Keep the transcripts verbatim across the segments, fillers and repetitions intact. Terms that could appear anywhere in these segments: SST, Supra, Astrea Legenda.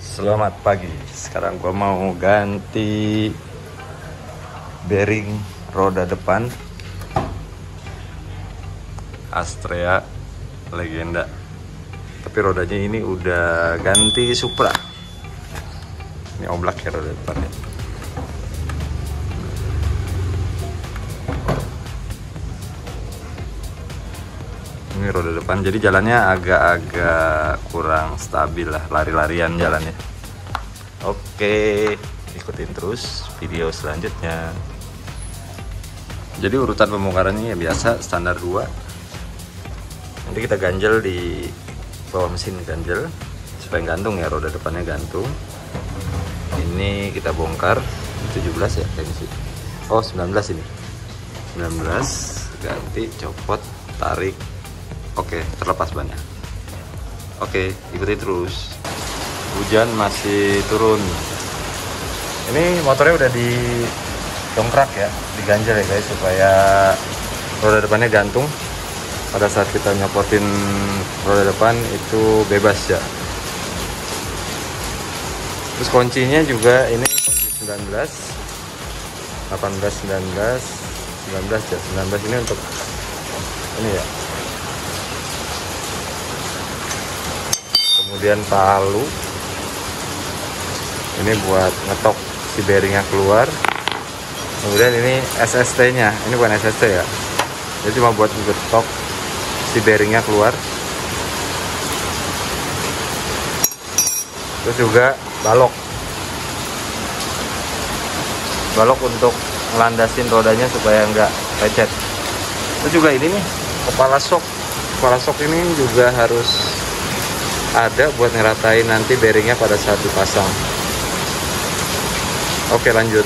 Selamat pagi. Sekarang gua mau ganti bearing roda depan Astrea Legenda, tapi rodanya ini udah ganti Supra. Ini oblak ya roda depannya. Ini roda depan, jadi jalannya agak-agak kurang stabil lah, lari-larian jalannya. Oke, ikutin terus video selanjutnya. Jadi urutan pembongkarannya ya biasa, standar dua. Nanti kita ganjel di bawah mesin, ganjel supaya gantung ya, roda depannya gantung. Ini kita bongkar tujuh belas ya kayaknya sih. Oh, sembilan belas ini. sembilan belas, ganti, copot, tarik. Oke, terlepas bannya. Oke, ikuti terus. Hujan masih turun. Ini motornya udah di dongkrak ya, diganjel ya guys, supaya roda depannya gantung. Pada saat kita nyopotin roda depan itu bebas ya. Terus kuncinya juga ini sembilan belas, delapan belas, sembilan belas, sembilan belas ya. sembilan belas ini untuk ini ya. Kemudian palu ini buat ngetok si bearingnya keluar. Kemudian ini S S T nya, ini bukan S S T ya, jadi cuma buat ngetok si bearingnya keluar. Terus juga balok balok untuk ngelandasin rodanya supaya nggak lecet. Terus juga ini nih kepala sok kepala sok ini juga harus ada buat ngeratain nanti bearingnya pada saat dipasang. Oke, lanjut.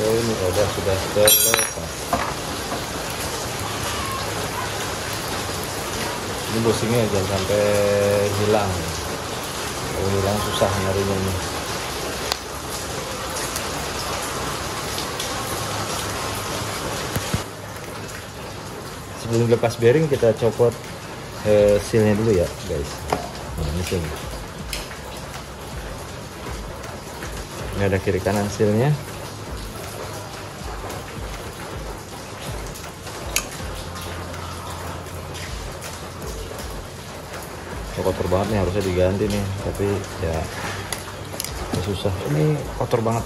Oh, ini roda sudah terlepas. Ini bushingnya jangan sampai hilang. Kalau hilang susah nyarinya ini. Sebelum lepas bearing kita copot eh, sealnya dulu ya guys. Nah, ini seal. Ini ada kiri kanan sealnya. Kotor banget nih, harusnya diganti nih, tapi ya susah, ini kotor banget,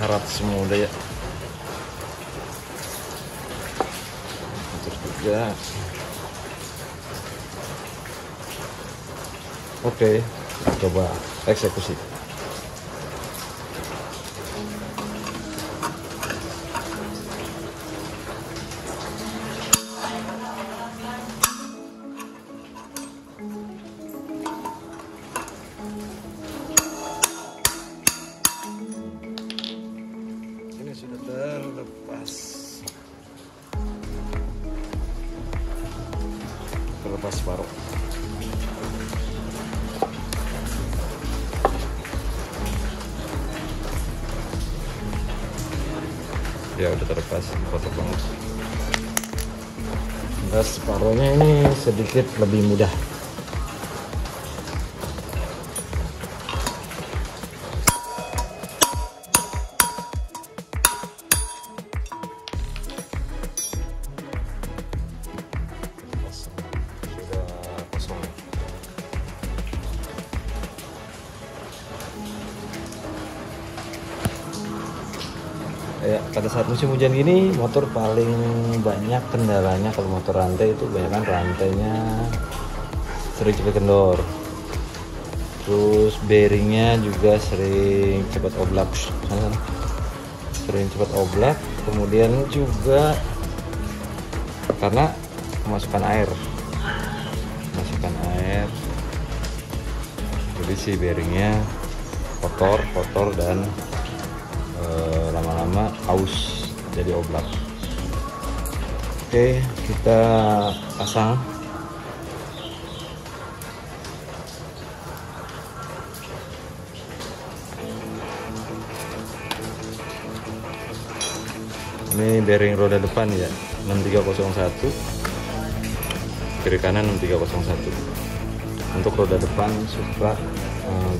karat semua udah ya. Terus juga oke, coba eksekusi. Sudah terlepas terlepas barok. Ya udah terlepas, kotor banget. Terus baroknya ini sedikit lebih mudah. Ya, pada saat musim hujan gini motor paling banyak kendalanya kalau motor rantai itu kebanyakan rantainya sering cepat kendor, terus bearingnya juga sering cepat oblak, sering cepat oblak, kemudian juga karena kemasukan air, kemasukan air, tapi si bearingnya kotor-kotor dan lama-lama e, aus jadi oblak. Oke, kita pasang. Ini bearing roda depan ya, enam tiga nol satu, kiri kanan enam tiga nol satu. Untuk roda depan Supra uh,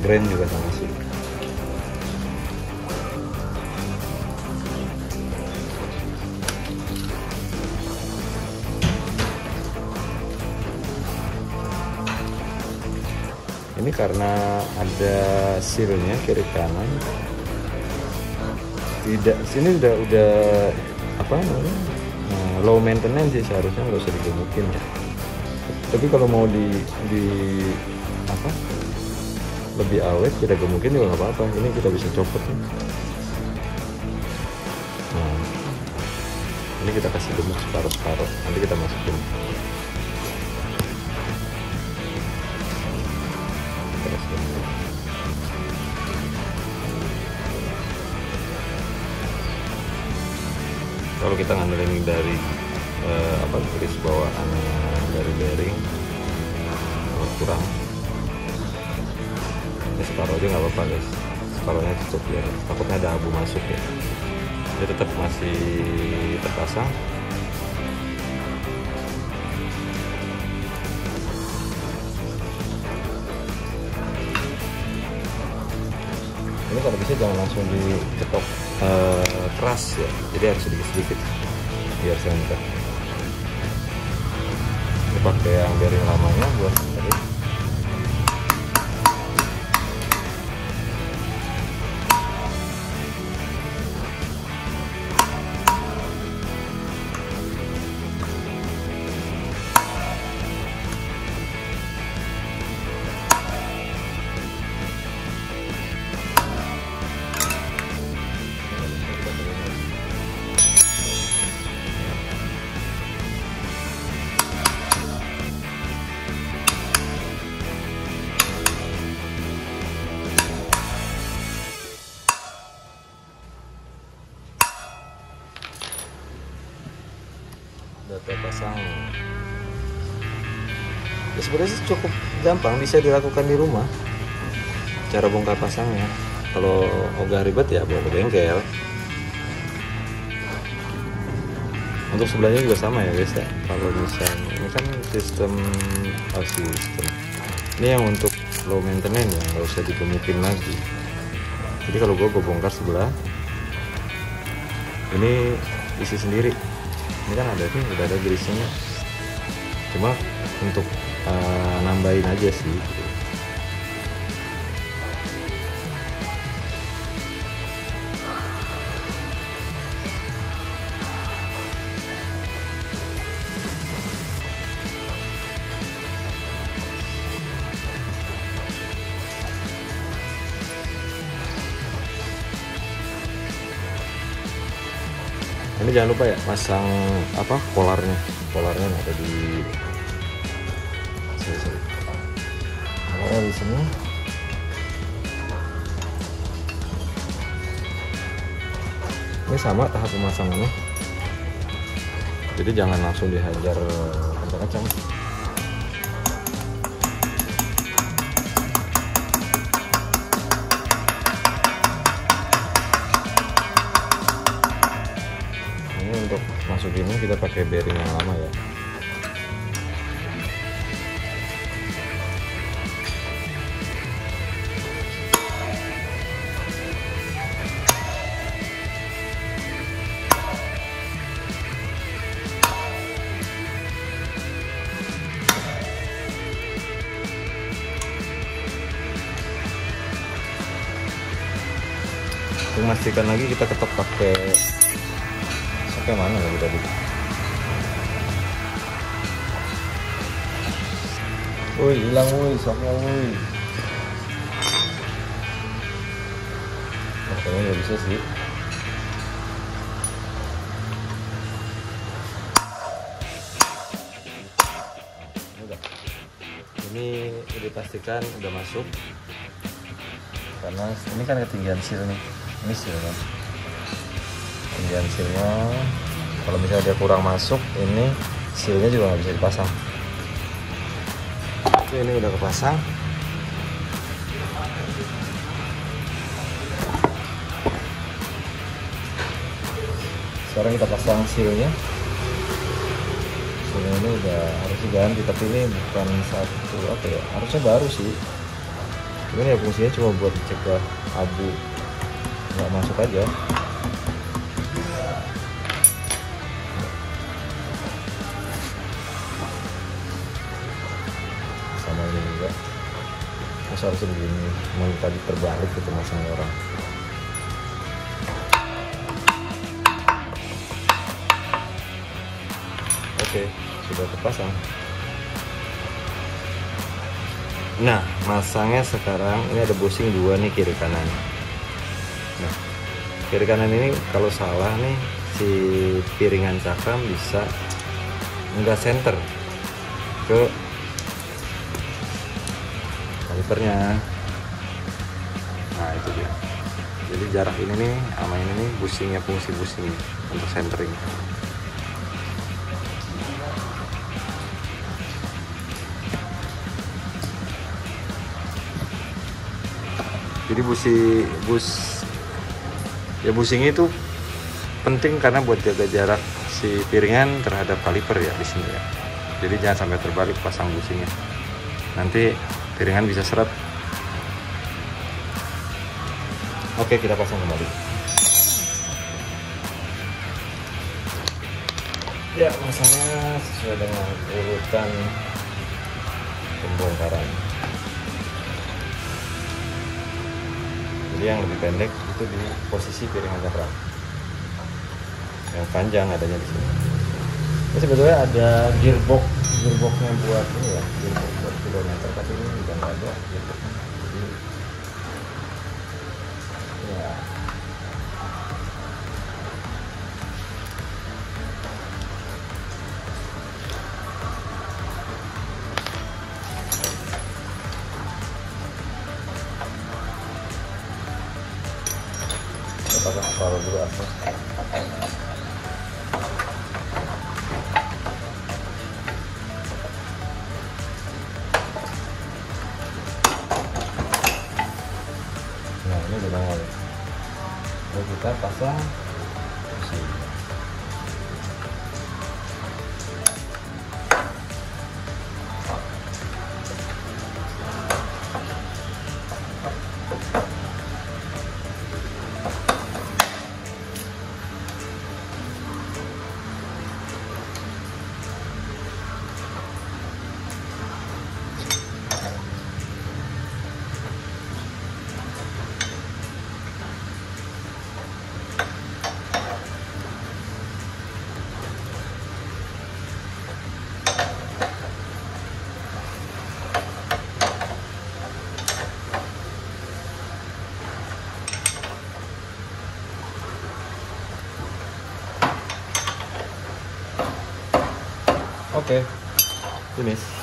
Grand juga sama sih. Ini karena ada sealnya kiri kanan. Tidak, sini udah udah apa namanya nah, low maintenance sih, seharusnya nggak usah digemukin ya. Tapi kalau mau di di apa lebih awet kita gemukin juga nggak apa-apa. Ini kita bisa copot ya. Nah, ini kita kasih gemuk separuh-separuh, nanti kita masukin. Kalau kita ngandelin dari eh, apa garis bawaan dari bearing kalau kurang ini separuh aja nggak apa-apa guys, separuhnya cukup ya, takutnya ada abu masuk ya. Dia tetap masih terpasang. Ini kalau bisa jangan langsung diketok eh, keras ya, jadi harus sedikit-sedikit biar senter. Ini pakai yang bearing lamanya buat tadi. Pasang ya, sebenarnya sih cukup gampang, bisa dilakukan di rumah cara bongkar pasangnya. Kalau ogah ribet ya bawa ke bengkel. Untuk sebelahnya juga sama ya guys ya, kalau misalnya ini kan sistem oh sistem ini yang untuk low maintenance ya, nggak usah digemukin lagi. Jadi kalau gue gue bongkar sebelah ini isi sendiri. Ini kan ada tuh, udah ada greasingnya, cuma untuk uh, nambahin aja sih. Ini jangan lupa ya pasang apa kolarnya, kolarnya ada di sini, kolarnya di sini. Ini sama tahap pemasangannya, jadi jangan langsung dihajar kencang-kencang. Untuk masukinnya kita pakai bearing yang lama ya. Memastikan lagi kita ketok pakai ke mana lagi tadi? Woi, hilang woi, soknya woi. Makanya nggak bisa sih. Ini udah dipastikan udah masuk. karena ini kan ketinggian seal nih, ini seal kan, ketinggian sealnya. Kalau misalnya dia kurang masuk, ini sealnya juga nggak bisa dipasang. Oke, ini udah kepasang. Sekarang kita pasang sealnya. Sealnya ini udah harus diganti, tapi ini bukan satu apa ya, harusnya baru sih. Cuman ya fungsinya cuma buat mencegah abu nggak masuk aja. Sama ini juga, masa harus begini, mau tadi terbalik gitu masanya orang. Oke, sudah terpasang. Nah, masangnya sekarang ini ada bushing dua nih kiri kanan. Nah, kiri kanan ini kalau salah nih si piringan cakram bisa nggak center ke kalipernya. Nah itu dia. Jadi jarak ini nih sama ini nih bushingnya, fungsi bushing untuk centering. Jadi busi bus ya busing itu penting karena buat jaga jarak si piringan terhadap kaliper ya di sini ya. Jadi jangan sampai terbalik pasang busingnya. Nanti piringan bisa seret. Oke, kita pasang kembali. Ya, masanya sesuai dengan urutan pembongkaran. Jadi yang lebih pendek itu di posisi piringan cakram, yang panjang adanya di sini. Ini sebetulnya ada gearbox, gearboxnya buat ini ya, gearbox buat kilometer, tapi ini juga nggak ada gearbox. Jadi ya kalau dulu apa? Nah ini udah nongol. Lalu kita pasang busi. Oke, okay. Finish.